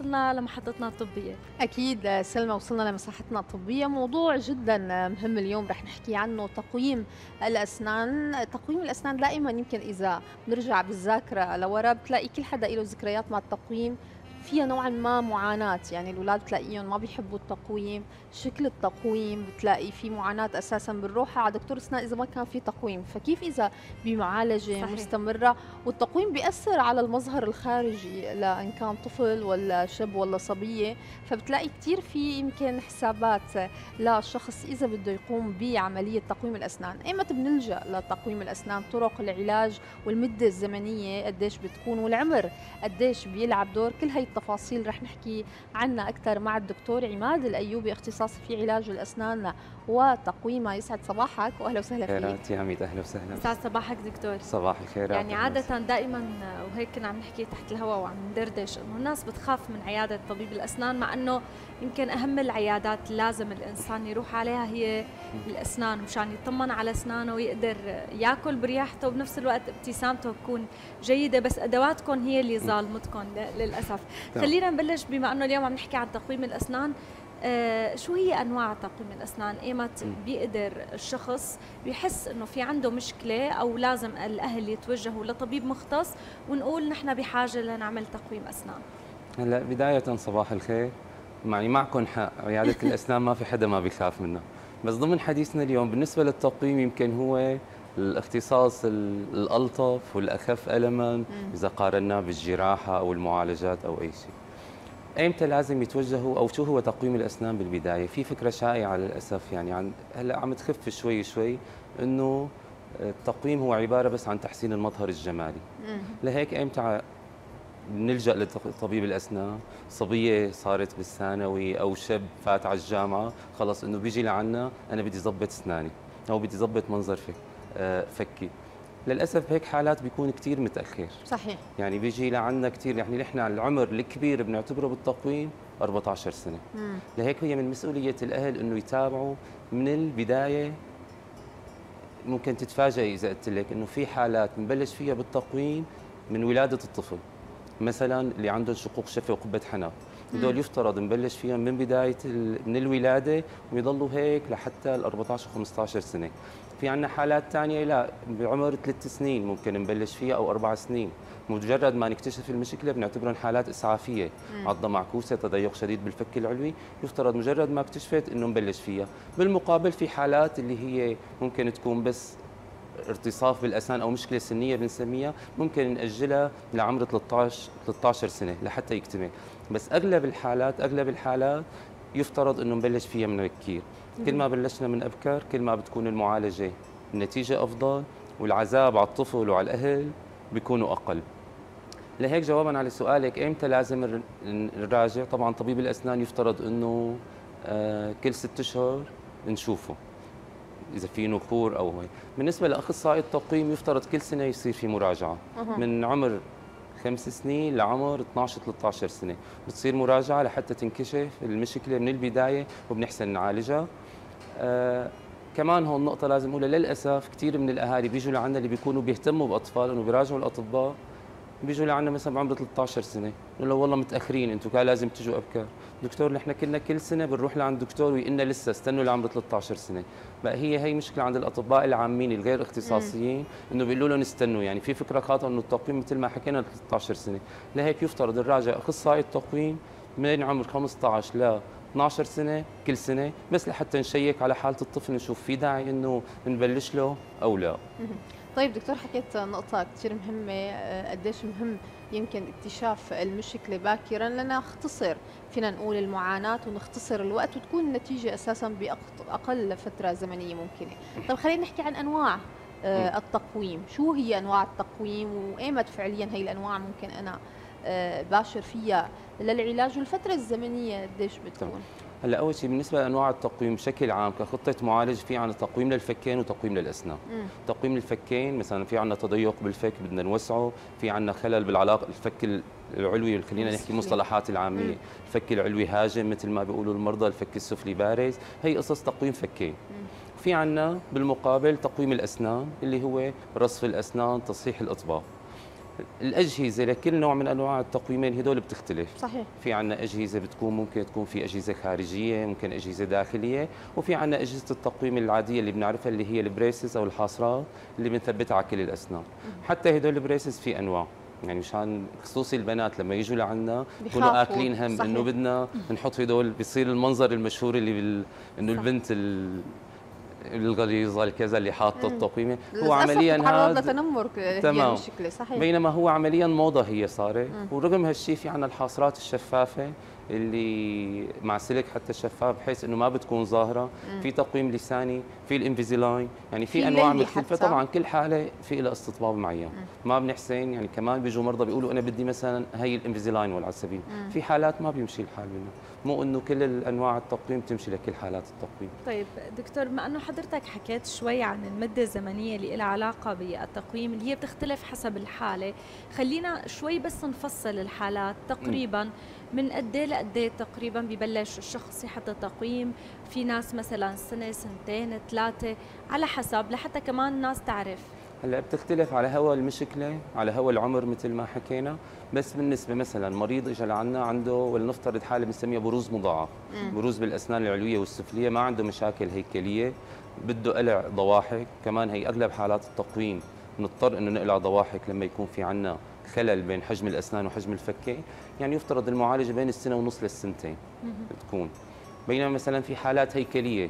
وصلنا لمحطتنا الطبية. أكيد سلمى وصلنا لمساحتنا الطبية، موضوع جدا مهم اليوم رح نحكي عنه، تقويم الأسنان. تقويم الأسنان دائما يمكن إذا نرجع بالذاكرة لورا بتلاقي كل حدا له ذكريات مع التقويم، فيها نوعا ما معاناة، يعني الأولاد بتلاقيهم ما بيحبوا التقويم، شكل التقويم بتلاقي في معاناة أساسا، بالروحة على دكتور أسنان إذا ما كان في تقويم، فكيف إذا بمعالجة صحيح. مستمرة، والتقويم بيأثر على المظهر الخارجي لأن كان طفل ولا شاب ولا صبية، فبتلاقي كتير في يمكن حسابات للشخص إذا بده يقوم بعملية تقويم الأسنان. إيمتى بنلجأ لتقويم الأسنان، طرق العلاج والمدة الزمنية قديش بتكون والعمر قديش بيلعب دور، كل هاي التفاصيل رح نحكي عنها أكثر مع الدكتور عماد الأيوبي، اختصاصي في علاج الأسنان وتقويمها. يسعد صباحك وأهلا وسهلا فيك. خيرات يا عميد، أهلا وسهلا. يسعد صباحك دكتور. صباح الخير. يعني عادة دائما وهيك كنا عم نحكي تحت الهواء وعم ندردش إنه الناس بتخاف من عيادة طبيب الأسنان، مع إنه يمكن أهم العيادات لازم الإنسان يروح عليها هي الأسنان، مشان يطمن على أسنانه ويقدر ياكل برياحته وبنفس الوقت ابتسامته تكون جيدة، بس أدواتكم هي اللي ظالمتكم للأسف. خلينا نبلش بما انه اليوم عم نحكي عن تقويم الاسنان. شو هي انواع تقويم الاسنان؟ ايمت بيقدر الشخص بيحس انه في عنده مشكله او لازم الاهل يتوجهوا لطبيب مختص ونقول نحن بحاجه لنعمل تقويم اسنان؟ هلا بدايه صباح الخير، معكم حق، عياده الاسنان ما في حدا ما بيخاف منها، بس ضمن حديثنا اليوم بالنسبه للتقويم يمكن هو الاختصاص الألطف والأخف ألماً إذا قارناه بالجراحة أو المعالجات أو أي شيء. أيمتى لازم يتوجهوا أو شو هو تقويم الأسنان بالبداية؟ في فكرة شائعة للأسف، يعني هلأ عم تخف شوي شوي، إنه التقويم هو عبارة بس عن تحسين المظهر الجمالي. لهيك أيمتى نلجأ لطبيب الأسنان؟ صبية صارت بالثانوي أو شاب فات على الجامعة، خلص إنه بيجي لعنا أنا بدي ظبط أسناني أو بدي ظبط منظر فكي. للاسف هيك حالات بيكون كثير متاخر، صحيح، يعني بيجي لعنا كثير، يعني نحن العمر الكبير بنعتبره بالتقويم 14 سنه. لهيك هي من مسؤوليه الاهل انه يتابعوا من البدايه. ممكن تتفاجئي اذا قلت لك انه في حالات بنبلش فيها بالتقويم من ولاده الطفل، مثلا اللي عندهم شقوق شفه وقبه حناب، هدول يفترض نبلش فيهم من بدايه من الولاده ويضلوا هيك لحتى ال 14 15 سنه. في عندنا حالات ثانيه لا، بعمر 3 سنين ممكن نبلش فيها او 4 سنين، مجرد ما نكتشف المشكله بنعتبرهم حالات اسعافيه، عضه معكوسه، تضيق شديد بالفك العلوي، يفترض مجرد ما اكتشفت انه نبلش فيها. بالمقابل في حالات اللي هي ممكن تكون بس ارتصاف بالاسنان او مشكله سنيه بنسميها، ممكن ناجلها لعمر 13 سنه لحتى يكتمل، بس اغلب الحالات يفترض انه نبلش فيها من بكير. كل ما بلشنا من ابكر كل ما بتكون المعالجه النتيجه افضل والعذاب على الطفل وعلى الاهل بيكونوا اقل. لهيك جوابا على سؤالك ايمتى لازم نراجع، طبعا طبيب الاسنان يفترض انه كل 6 اشهر نشوفه اذا في نخور او هي. بالنسبه لاخصائي التقويم يفترض كل سنه يصير في مراجعه من عمر 5 سنين لعمر 12 13 سنه، بتصير مراجعه لحتى تنكشف المشكله من البدايه وبنحسن نعالجها. كمان هون نقطه لازم اقولها، للاسف كثير من الاهالي بيجوا لعنا اللي بيكونوا بيهتموا باطفالهم وبيراجعوا الاطباء، بيجوا لعنا مثلا بعمر 13 سنه، بيقولوا والله متاخرين انتم كان لازم تجوا ابكر. دكتور نحن كلنا كل سنه بنروح لعند دكتور ويقلنا لسه استنوا لعمر 13 سنه، بقى هي مشكله عند الاطباء العامين الغير اختصاصيين انه بيقولوا لهم استنوا، يعني في فكره خاطئه انه التقويم مثل ما حكينا 13 سنه، لهيك يفترض نراجع اخصائي التقويم من عمر 15 ل 12 سنه كل سنه، بس لحتى نشيك على حاله الطفل نشوف في داعي انه نبلش له او لا. طيب دكتور حكيت نقطة كثير مهمة، قديش مهم يمكن اكتشاف المشكلة باكرا لنختصر، فينا نقول المعاناة ونختصر الوقت وتكون النتيجة أساسا بأقل فترة زمنية ممكنة. طيب خلينا نحكي عن أنواع التقويم، شو هي أنواع التقويم وإيمت فعليا هي الأنواع ممكن أنا باشر فيها للعلاج والفترة الزمنية قديش بتكون؟ هلا اول شيء بالنسبه لانواع التقويم بشكل عام كخطه معالج، في عندنا تقويم للفكين وتقويم للاسنان. تقويم الفكين مثلا في عندنا تضيق بالفك بدنا نوسعه، في عندنا خلل بالعلاقه الفك العلوي، خلينا نحكي مصطلحات العاميه، الفك العلوي هاجم مثل ما بيقولوا المرضى، الفك السفلي بارز، هي قصص تقويم فكين. في عندنا بالمقابل تقويم الاسنان اللي هو رصف الاسنان، تصحيح الاطباق. الاجهزه لكل نوع من انواع التقويمين هدول بتختلف. صحيح. في عندنا اجهزه بتكون ممكن تكون في اجهزه خارجيه، ممكن اجهزه داخليه، وفي عندنا اجهزه التقويم العاديه اللي بنعرفها اللي هي البريسز او الحاصرات اللي بنثبتها على كل الاسنان. حتى هدول البريسز في انواع، يعني مشان خصوصي البنات لما يجوا لعنا بيكونوا اكلين هم انه بدنا نحط هدول، بصير المنظر المشهور اللي انه البنت الغليظه الكذا اللي حاطه التقويمه، هو عمليا هذا تنمر يعني شكله. صحيح. بينما هو عمليا موضه هي صارت، ورغم هالشيء في عندنا الحاصرات الشفافه اللي مع سلك حتى شفاف بحيث انه ما بتكون ظاهره، في تقويم لساني، في الانفيزيلاين، يعني في انواع مختلفه. طبعا كل حاله في لها استطباب معين، ما بنحسن يعني كمان بيجوا مرضى بيقولوا انا بدي مثلا هي الانفيزيلاين ولا على سبيل، في حالات ما بيمشي الحال منها، مو انه كل الانواع التقويم تمشي لكل حالات التقويم. طيب دكتور، ما انه حضرتك حكيت شوي عن المده الزمنيه اللي لها علاقه بالتقويم اللي هي بتختلف حسب الحاله، خلينا شوي بس نفصل الحالات تقريبا من قد ايه لقد ايه تقريبا ببلش الشخص يحط تقويم؟ في ناس مثلا سنه، سنتين، ثلاثه، على حسب لحتى كمان الناس تعرف. هلا بتختلف على هوا المشكله، على هوا العمر مثل ما حكينا، بس بالنسبه مثلا مريض اجى لعنا عنده ولنفترض حاله بنسميها بروز مضاعف، بروز بالاسنان العلويه والسفليه، ما عنده مشاكل هيكليه، بده قلع ضواحك، كمان هي اغلب حالات التقويم بنضطر انه نقلع ضواحك لما يكون في عنا خلل بين حجم الاسنان وحجم الفكه، يعني يفترض المعالجه بين السنه ونص للسنتين بتكون. بينما مثلا في حالات هيكليه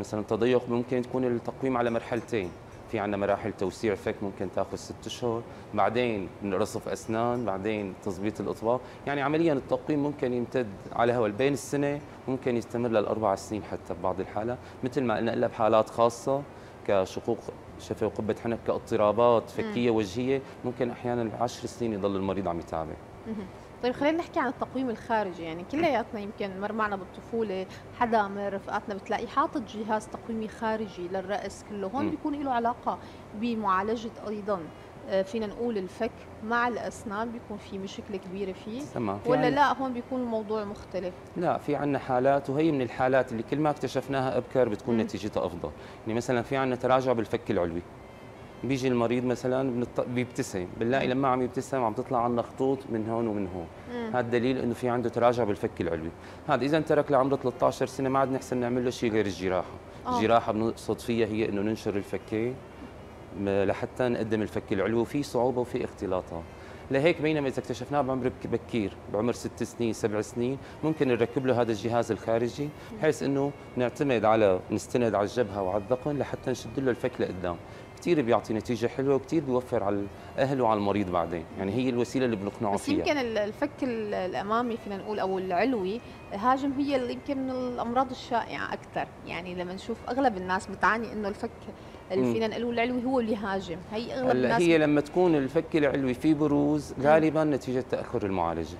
مثلا تضيق ممكن تكون التقويم على مرحلتين، في عندنا مراحل توسيع فك ممكن تاخذ 6 اشهر، بعدين رصف اسنان، بعدين تظبيط الاطباق، يعني عمليا التقويم ممكن يمتد على هو بين السنه، ممكن يستمر ل4 سنين حتى ببعض الحالات، مثل ما قلنا الا بحالات خاصه كشقوق شفه وقبه حنك، كاضطرابات فكيه وجهيه، ممكن احيانا 10 سنين يضل المريض عم يتابع. طيب خلينا نحكي عن التقويم الخارجي، يعني كلياتنا يمكن مر معنا بالطفوله حدا من رفقاتنا بتلاقي حاطط جهاز تقويمي خارجي للراس كله، هون بيكون له علاقه بمعالجه ايضا فينا نقول الفك مع الاسنان، بيكون في مشكله كبيره فيه ولا لا هون بيكون الموضوع مختلف؟ لا، في عندنا حالات وهي من الحالات اللي كل ما اكتشفناها ابكر بتكون نتيجتها افضل، يعني مثلا في عندنا تراجع بالفك العلوي، بيجي المريض مثلا بيبتسم، بنلاقي لما عم يبتسم عم تطلع عنا خطوط من هون ومن هون، هذا دليل انه في عنده تراجع بالفك العلوي. هذا اذا ترك لعمره 13 سنه ما عاد نحسن نعمل له شيء غير الجراحه. الجراحه بنقصد فيها هي انه ننشر الفكين لحتى نقدم الفك العلوي، في صعوبه وفي اختلاطات. لهيك بينما اذا اكتشفناه بعمر بكير، بعمر 6 سنين 7 سنين، ممكن نركب له هذا الجهاز الخارجي بحيث انه نعتمد على نستند على الجبهه وعلى الذقن لحتى نشد له الفك لقدام. كثير بيعطي نتيجه حلوه وكثير بيوفر على الاهل وعلى المريض بعدين، يعني هي الوسيله اللي بنقنعه فيها. بس يمكن الفك الامامي فينا نقول او العلوي هاجم، هي اللي يمكن من الامراض الشائعه اكثر، يعني لما نشوف اغلب الناس بتعاني انه الفك اللي فينا نقول العلوي هو اللي هاجم، هي اغلب الناس. هي لما تكون الفك العلوي فيه بروز غالبا نتيجه تاخر المعالجه،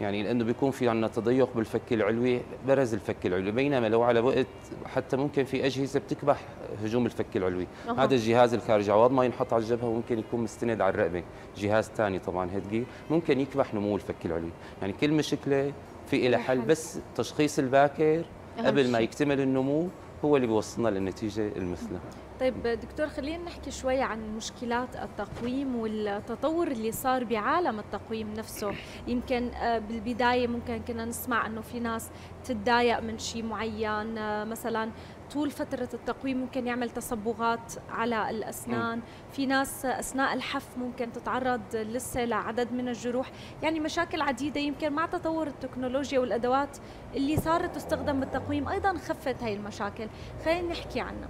يعني لانه بيكون في عندنا تضيق بالفك العلوي، برز الفك العلوي. بينما لو على وقت حتى ممكن في اجهزه بتكبح هجوم الفك العلوي، هذا الجهاز الخارجي عوض ما ينحط على الجبهه وممكن يكون مستند على الرقبه، جهاز ثاني طبعا هدقي ممكن يكبح نمو الفك العلوي. يعني كل مشكله في لها حل، بس التشخيص الباكر قبل ما يكتمل النمو هو اللي بيوصلنا للنتيجه المثلى. طيب دكتور، خلينا نحكي شوي عن مشكلات التقويم والتطور اللي صار بعالم التقويم نفسه. يمكن بالبداية ممكن كنا نسمع أنه في ناس تتضايق من شيء معين، مثلا طول فترة التقويم ممكن يعمل تصبغات على الأسنان، في ناس أثناء الحف ممكن تتعرض لسه لعدد من الجروح، يعني مشاكل عديدة. يمكن مع تطور التكنولوجيا والأدوات اللي صارت تستخدم بالتقويم أيضا خفت هاي المشاكل، خلينا نحكي عنها.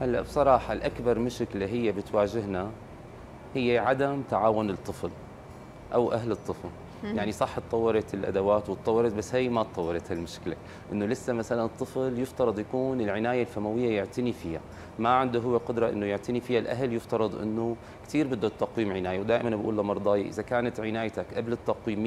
هلا بصراحة الأكبر مشكلة هي بتواجهنا هي عدم تعاون الطفل أو أهل الطفل. يعني صح تطورت الأدوات وتطورت، بس هي ما تطورت هالمشكلة، إنه لسه مثلا الطفل يفترض يكون العناية الفموية يعتني فيها، ما عنده هو قدرة إنه يعتني فيها. الأهل يفترض إنه كثير بده التقويم عناية، ودائما بقول لمرضاي إذا كانت عنايتك قبل التقويم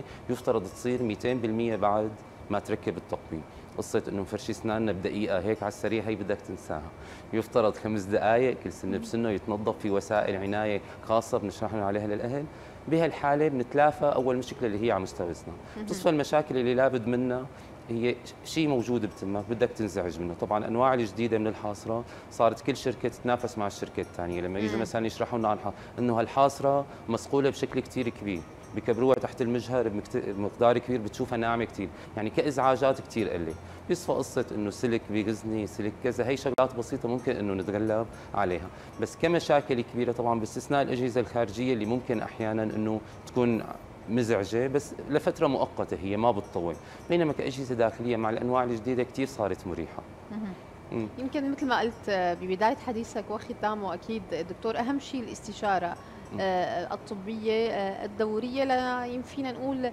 100% يفترض تصير 200% بعد ما تركب التقويم. قصة انه نفرشي اسناننا بدقيقة هيك على السريع هي بدك تنساها، يفترض 5 دقائق كل سنة بسنة يتنظف، في وسائل عناية خاصة بنشرح لهم عليها للأهل. بهالحالة بنتلافى أول مشكلة اللي هي على مستوى الأسنان، بتصفى المشاكل اللي لابد منها هي شيء موجود بتمك بدك تنزعج منه. طبعا انواع الجديده من الحاصره صارت كل شركه تتنافس مع الشركه الثانيه، لما يجوا مثلا يشرحوا لنا عن انه هالحاصره مصقوله بشكل كثير كبير، بكبروها تحت المجهر بمقدار كبير، بتشوفها ناعمه كثير، يعني كازعاجات كثير قله، بيصفى قصه انه سلك بيغزني، سلك كذا، هي شغلات بسيطه ممكن انه نتغلب عليها، بس كمشاكل كبيره طبعا باستثناء الاجهزه الخارجيه اللي ممكن احيانا انه تكون مزعجه بس لفتره مؤقته هي ما بتطول، بينما كاجهزه داخليه مع الانواع الجديده كثير صارت مريحه. يمكن مثل ما قلت ببدايه حديثك وختامه اكيد دكتور، اهم شيء الاستشاره الطبيه الدوريه لا فينا نقول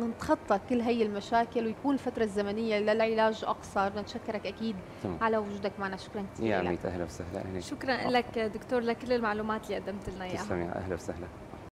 لنتخطى كل هي المشاكل ويكون الفتره الزمنيه للعلاج اقصر. نتشكرك اكيد على وجودك معنا، شكرا كثير. يا ميت اهلا وسهلا. شكرا لك دكتور لكل المعلومات اللي قدمت لنا اياها. تسلمي، اهلا وسهلا.